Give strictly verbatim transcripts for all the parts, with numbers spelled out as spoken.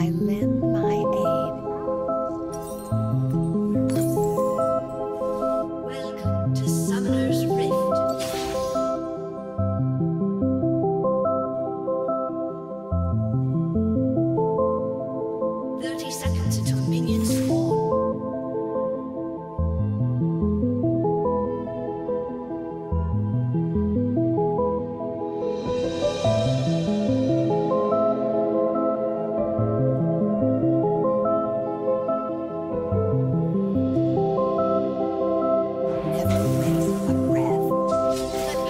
I lend my aid. Welcome to Summoner's Rift. Thirty seconds until minions Peace of mind.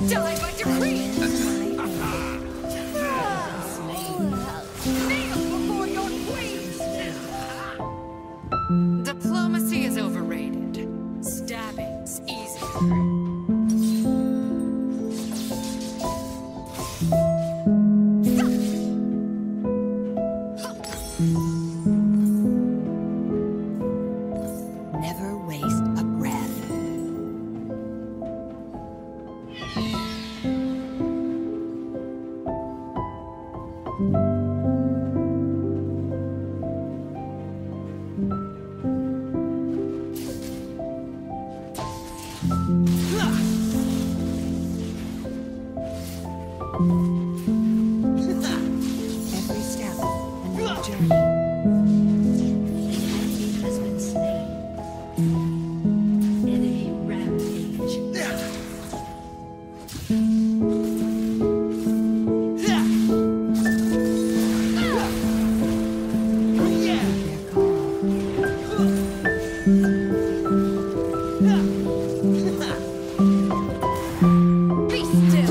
Die by decree! Kneel before your queens! Diplomacy is overrated. Stabbing's easier. Every step, another journey. Enemy has been slain. Enemy rampage. Be still.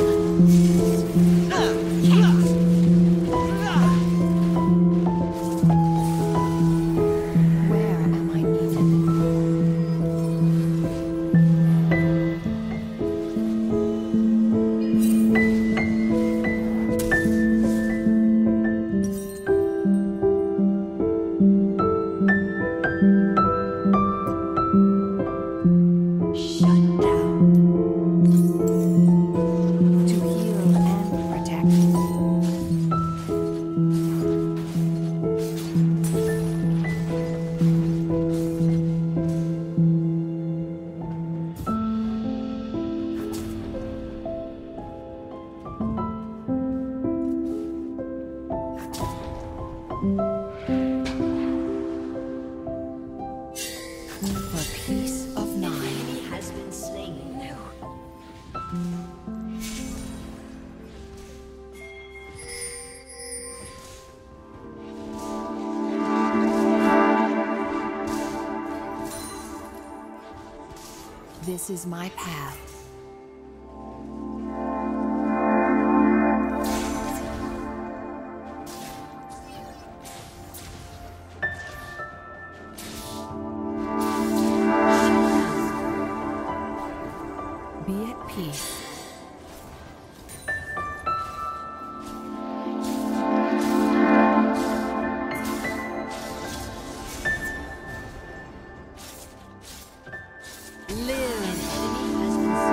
This is my path. Be at peace. Live. An enemy has been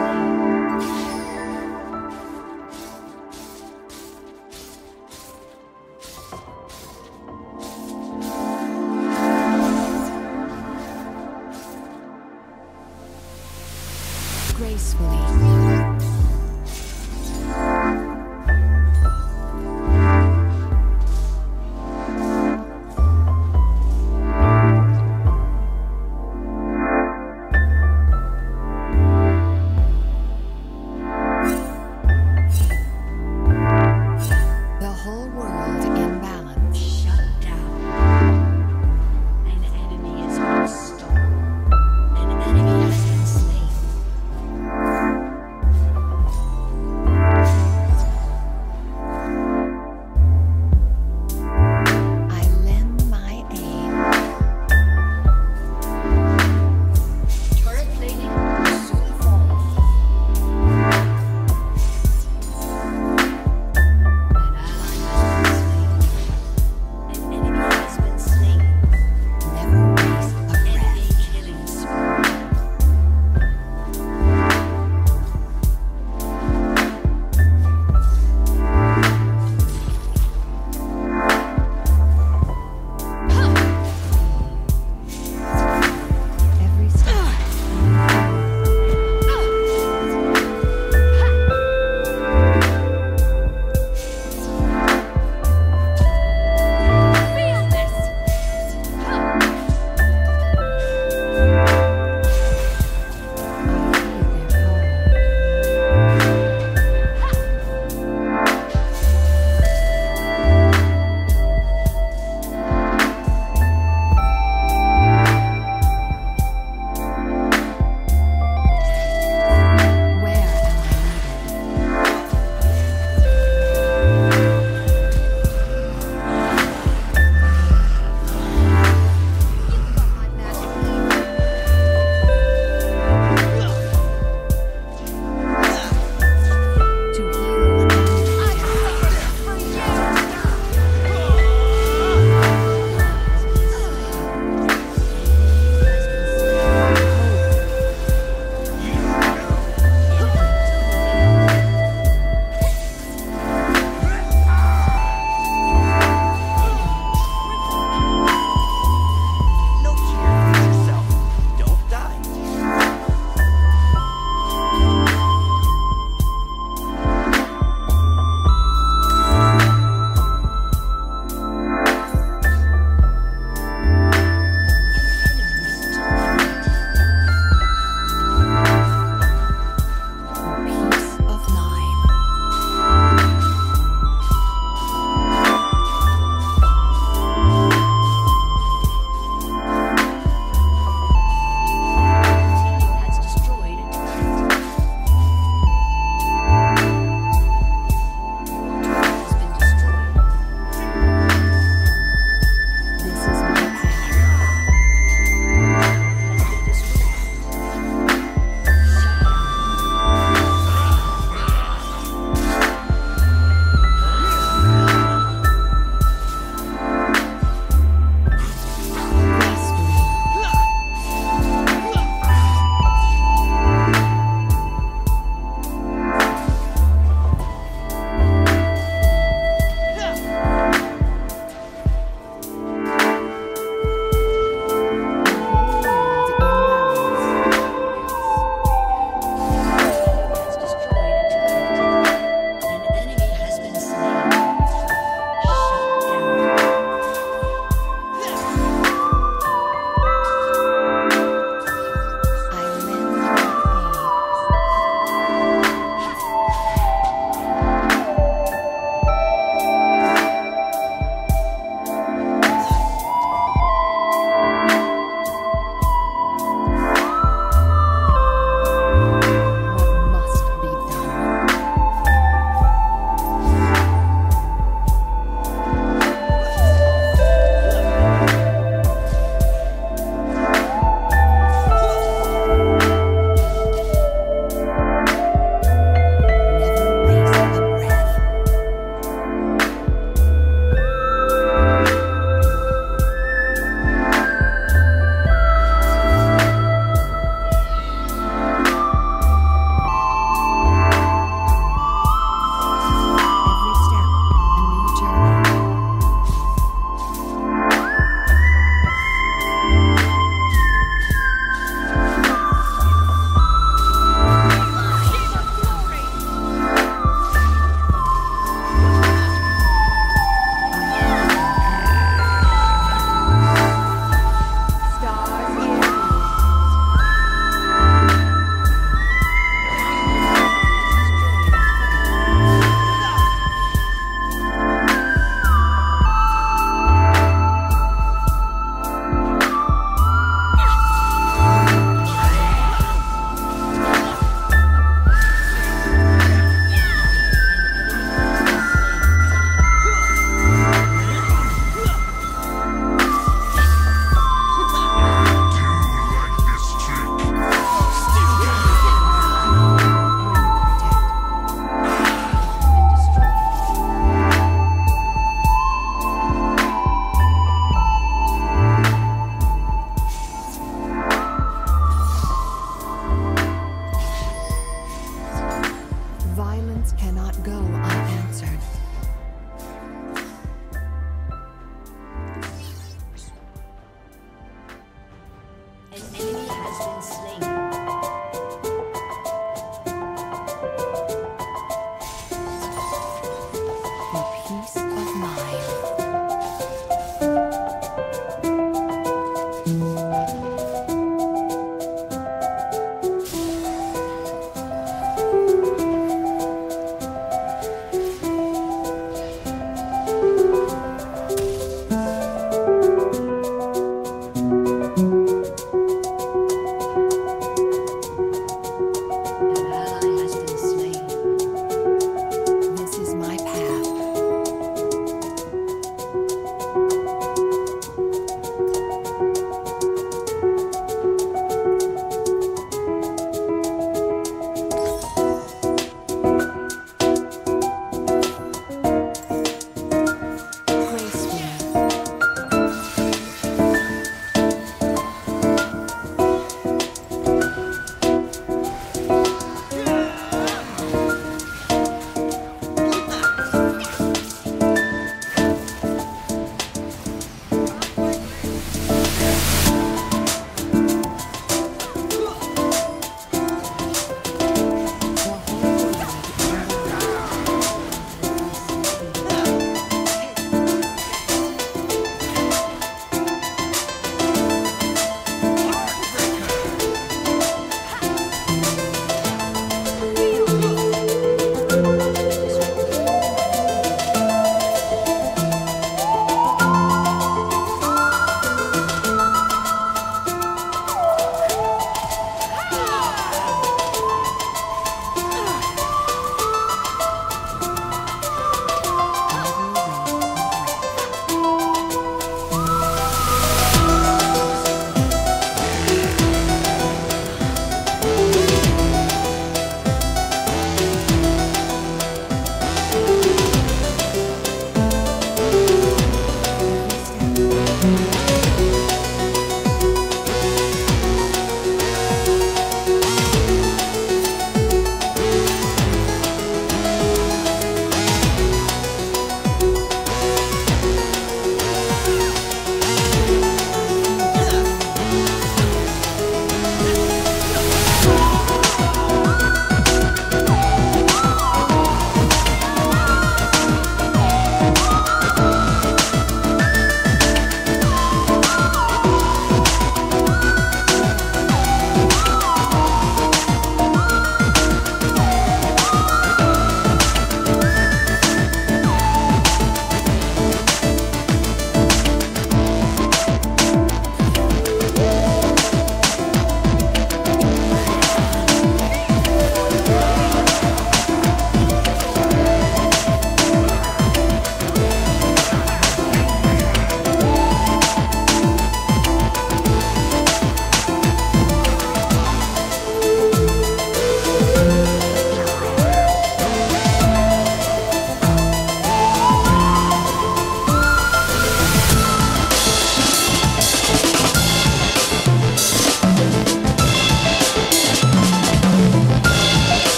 silence cannot go unanswered. An enemy has been slain. For peace of mind.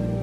You